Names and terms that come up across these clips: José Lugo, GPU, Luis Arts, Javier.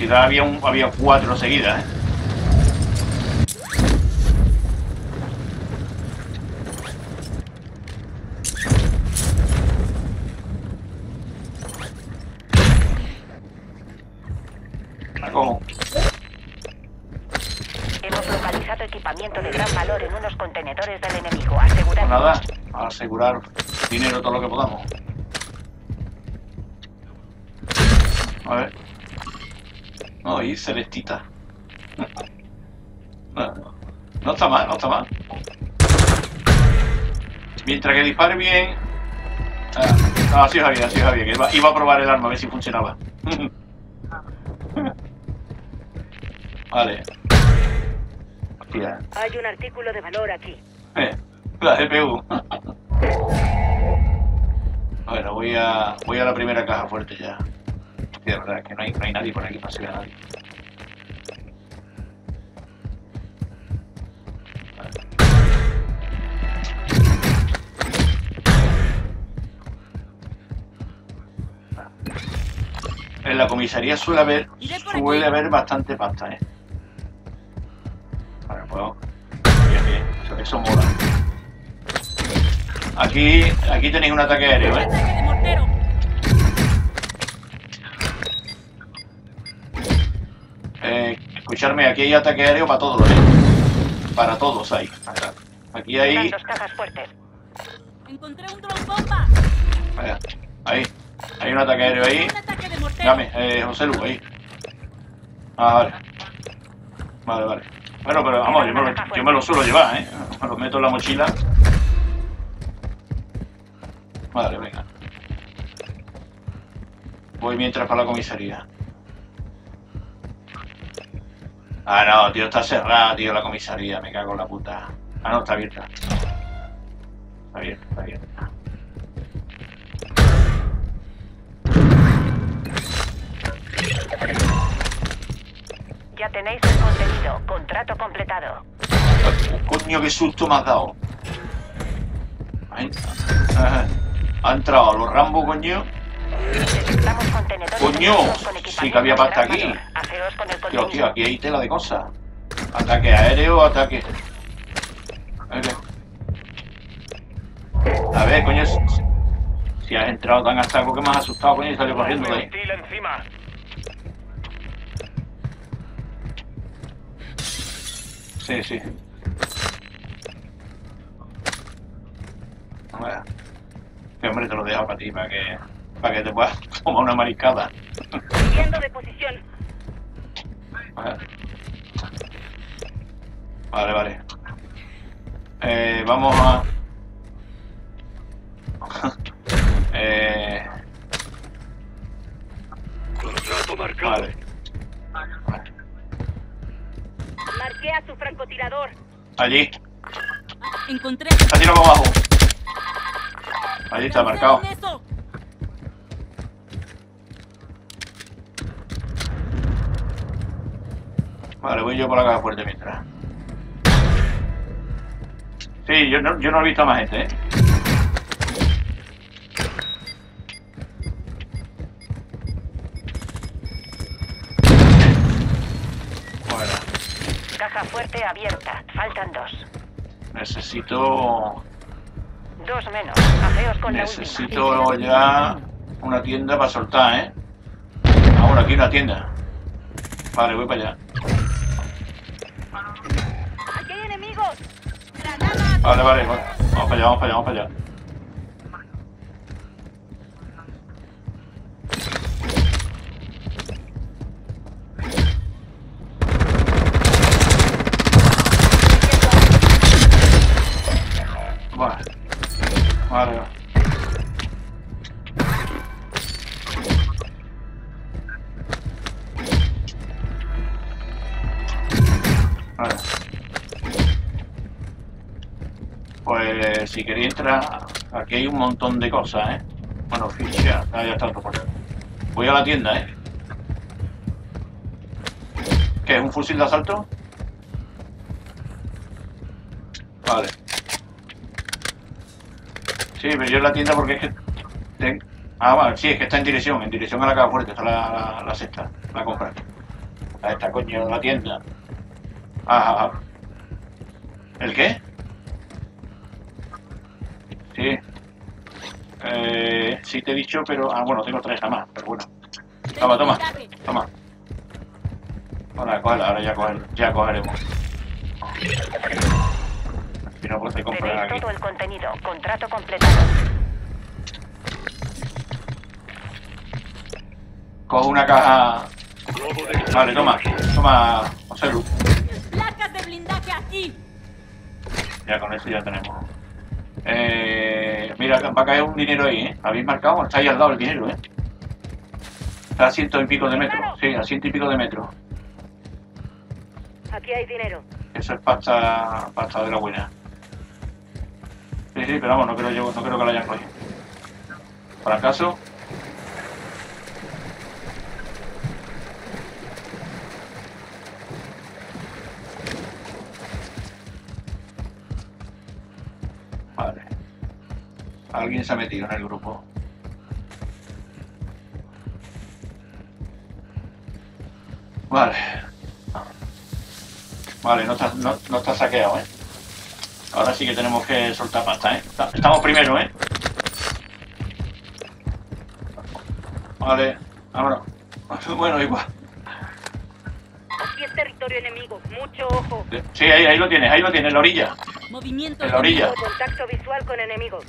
ciudad había cuatro seguidas, ¿eh? La cojo. Hemos localizado equipamiento de gran valor en unos contenedores del enemigo. Asegurar... Nada, asegurar dinero todo lo que podamos. A ver. No, y celestita. No está mal, no está mal. Mientras que dispare bien... Ah, así Javier, así Javier. Iba a probar el arma, a ver si funcionaba. Vale. Hostia. Hay un artículo de valor aquí. La GPU. Bueno, voy a la primera caja fuerte ya. Sí, de verdad, que no hay nadie por aquí, no se ve a nadie. Vale. En la comisaría suele haber bastante pasta, ¿eh? Vale, pues... Bien, eso mola. Aquí tenéis un ataque aéreo, ¿eh? Escucharme, aquí hay ataque aéreo para todos, ¿eh? Para todos hay. Aquí hay... Encontré un dron bomba. Ahí. Hay un ataque aéreo ahí. Dame, José Lugo, ahí. Ah, vale. Vale. Bueno, pero vamos, yo me lo suelo llevar, ¿eh? Me lo meto en la mochila. Vale, venga. Voy mientras para la comisaría. Ah, no, tío, está cerrada, tío, la comisaría. Me cago en la puta. Ah, no, está abierta. Está abierta. Ya tenéis el contenido. Contrato completado. Coño, qué susto me has dado. Ha entrado a los Rambo, coño. ¡Coño! Sí que había pasta aquí. Tío, aquí hay tela de cosas. Ataque aéreo, ataque... A ver, coño... Si has entrado tan astaco que me has asustado, coño, y salió corriendo de ahí. Sí. Bueno. Sí, hombre, te lo dejo para ti, para que te puedas tomar una mariscada. Siguiendo de posición. Vale. Vamos a... Contrato marcado. Vale. Marqué a su francotirador. Allí. Encontré. Está tirado abajo. Allí está marcado. Vale, voy yo por la caja fuerte mientras. Sí, yo no he visto a más gente, ¿eh? Bueno. Caja fuerte abierta. Faltan dos. Necesito... Dos menos. Ajeos con la última. Necesito ya una tienda para soltar, ¿eh? Ahora aquí una tienda. Vale, voy para allá. Vale. Vamos para allá. Vale. Pues si queréis entrar, aquí hay un montón de cosas, ¿eh? Bueno, ficha, ya está todo por ahí. Voy a la tienda, ¿eh? ¿Qué es? ¿Un fusil de asalto? Vale. Sí, pero yo en la tienda porque es que... Ah, vale, sí, es que está en dirección a la caja fuerte, está la sexta, la compra. Ahí está, coño, la tienda. Ajá. ¿El qué? Sí. Sí te he dicho, pero... Ah, bueno, tengo tres nada más, pero bueno. Toma, toma, toma. Ahora, cógela, ahora ya cogeremos. Si no, pues te compraré aquí. Todo el contenido, contrato completado. Cojo una caja... Vale, toma, toma, José Lugo. Placas de blindaje aquí. Ya con eso ya tenemos. Mira, va a caer un dinero ahí, ¿eh? ¿Habéis marcado? Está ahí al lado el dinero, ¿eh? Está a 100 y pico de metros. Sí, a 100 y pico de metros. Aquí hay dinero. Eso es pasta de la buena. Sí, sí, pero vamos, no creo que lo hayan cogido. Para el caso... Vale. Alguien se ha metido en el grupo. Vale. Vale, no está saqueado, ¿eh? Ahora sí que tenemos que soltar pasta, ¿eh? Estamos primero, ¿eh? Vale, vámonos. Bueno, igual. Aquí es territorio enemigo, mucho ojo. Sí, ahí lo tienes, en la orilla. Movimiento en la orilla. Contacto visual con enemigos.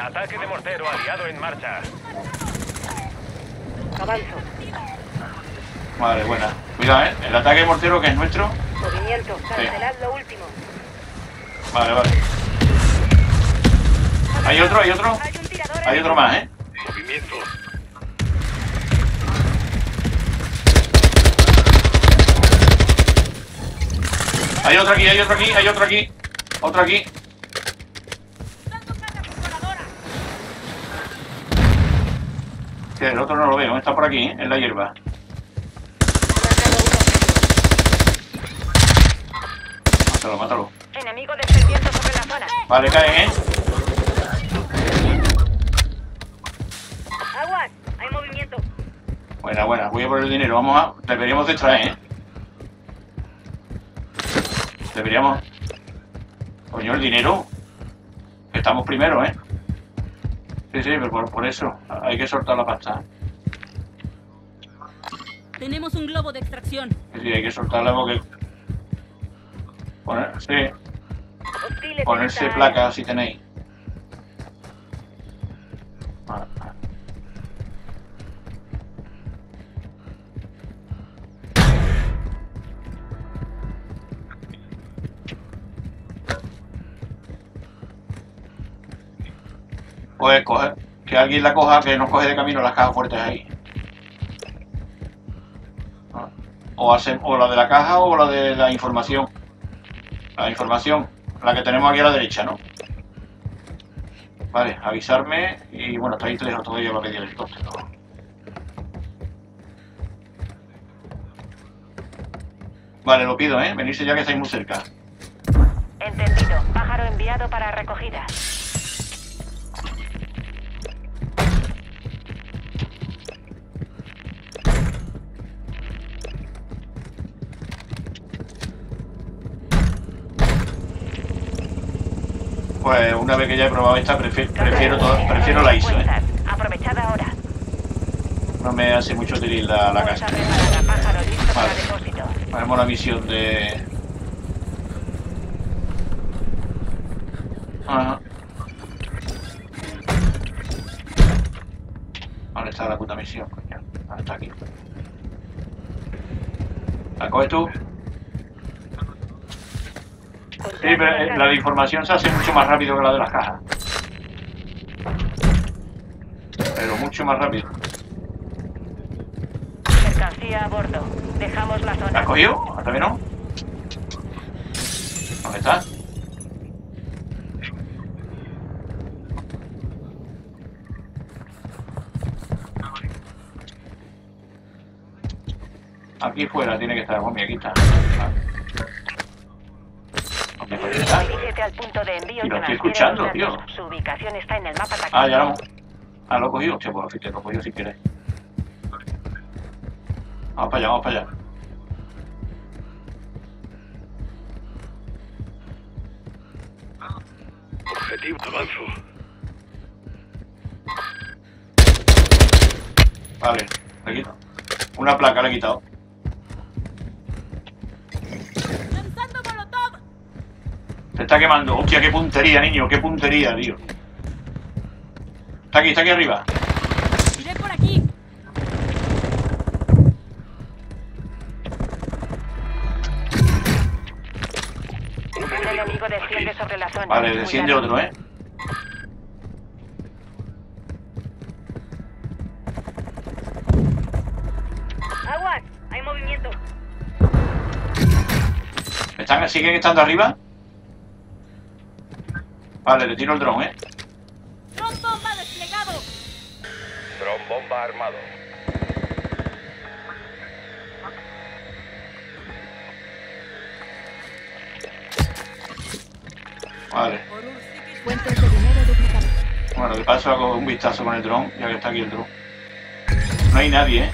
Ataque de mortero aliado en marcha. Avanzo. Vale, buena. Cuidado, ¿eh? El ataque de mortero que es nuestro. Movimiento, cancelad lo último. Vale, vale. ¿Hay otro? Hay otro más, ¿eh? Movimiento. Hay otro aquí. Otro aquí. Sí, el otro no lo veo, está por aquí, ¿eh? En la hierba. Mátalo. Enemigo descendiendo sobre la zona. Vale, cae, ¿eh? Aguas, hay movimiento. Buena, voy a por el dinero, vamos a... Deberíamos distraer, ¿eh? Deberíamos... Coño, el dinero. Estamos primero, ¿eh? Sí, pero por eso. Hay que soltar la pasta. Tenemos un globo de extracción. Sí, hay que soltarla porque... Ponerse placa si tenéis. Pues coger, que alguien la coja, que nos coge de camino las cajas fuertes ahí. O la de la caja o la de la información. La información, la que tenemos aquí a la derecha, ¿no? Vale, avisarme y bueno, está ahí lejos todavía para pedir el helicóptero. Vale, lo pido, ¿eh? Venirse ya que estáis muy cerca. Entendido, pájaro enviado para recogida. Pues una vez que ya he probado esta, prefiero la ISO, ¿eh? Aprovechad ahora. No me hace mucho tirir la casa. Vale. Haremos la misión de... Ajá. Vale, está la puta misión, coño. Vale, está aquí. ¿La coges tú? Sí, pero la de información se hace mucho más rápido que la de las cajas. Pero mucho más rápido. Mercancía a bordo. Dejamos la zona. ¿La has cogido? ¿Hasta que no? ¿Dónde está? Aquí fuera tiene que estar. Bueno, aquí está. Dirígete al punto de envío. Y lo estoy escuchando, tío. Su ubicación está en el mapa táctico. Ah, ya lo. Ah, lo he cogido. Che, pues lo he cogido si quieres. Vamos para allá. objetivo. Avanzo. Vale, le he quitado. Una placa le he quitado. ¡Lanzando molotov! Se está quemando. Hostia, qué puntería, niño. Qué puntería, tío. Está aquí arriba. Miré por aquí. El enemigo desciende sobre la zona. Vale, desciende otro, ¿eh? Aguas, hay movimiento. ¿Siguen estando arriba? Vale, le tiro el dron, ¿eh? ¡Dron bomba desplegado! Dron bomba armado. Vale. Bueno, de paso hago un vistazo con el dron, ya que está aquí el dron. No hay nadie, ¿eh?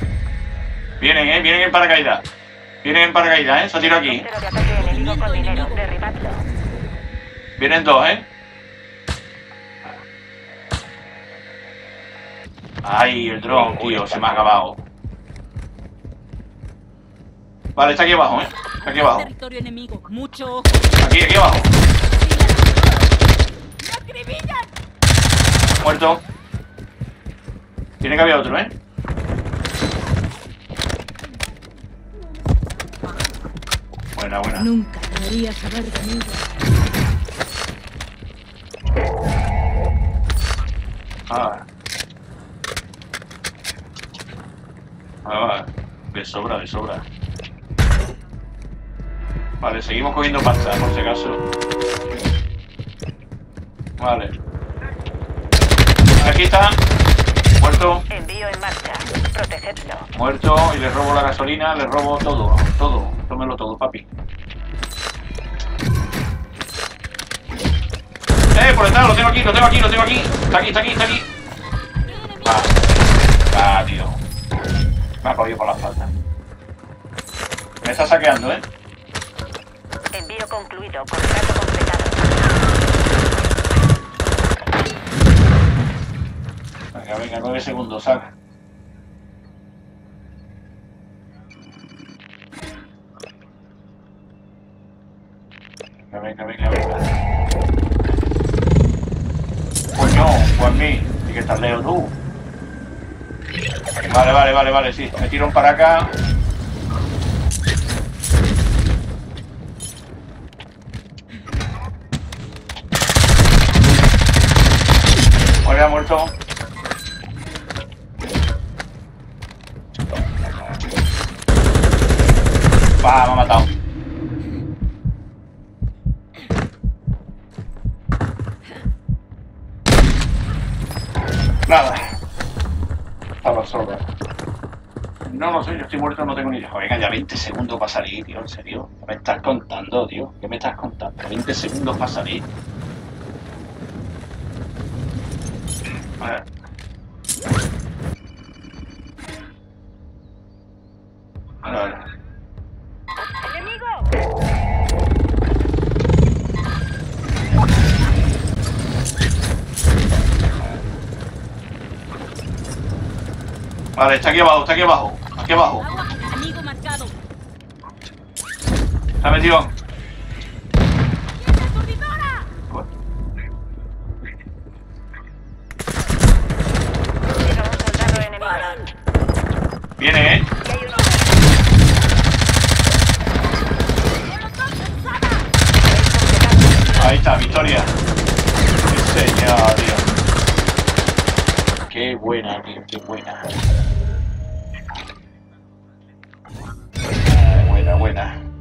Vienen, ¿eh? Vienen en paracaídas. Vienen en paracaídas, ¿eh? Se tiro aquí. Vienen dos, ¿eh? Ay, el dron, tío, se me ha acabado. Vale, está aquí abajo, ¿eh? Está aquí abajo. Aquí abajo. Muerto. Tiene que haber otro, ¿eh? Buena, buena. Nunca deberías haber venido. Ah. Ah, de sobra, de sobra. Vale, seguimos cogiendo pasta, por si acaso. Vale. Aquí está. Muerto. Envío en marcha. Protegedlo. Muerto. Y le robo la gasolina, le robo todo. Todo. Tómelo todo, papi. Por detrás, lo tengo aquí, lo tengo aquí, lo tengo aquí. Está aquí, está aquí, está aquí. Va. Va, tío. Me ha cogido por la espalda. Me está saqueando, ¿eh? Envío concluido. Contrato completado. Venga, venga, 9 segundos, saca. Venga, venga, venga, venga. Coño, pues mí. Y que estás lejos tú. Vale, vale, vale, vale, sí. Me tiro para acá. Muere, ha muerto. Va, me ha matado. Nada. Estaba sorda. No lo sé, yo estoy muerto, no tengo ni idea. Venga, ya 20 segundos para salir, tío, en serio. ¿Qué me estás contando, tío? ¿Qué me estás contando? 20 segundos para salir. A ver. A ver. Vale, está aquí abajo, está aquí abajo, aquí abajo. Amigo marcado. Está metido. Viene, ¿eh? Ahí está, victoria. Sí, señor, tío. Qué buena, tío, qué buena. Buena, buena.